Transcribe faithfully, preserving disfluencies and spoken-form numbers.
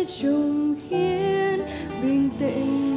để trùng hiến bình tĩnh.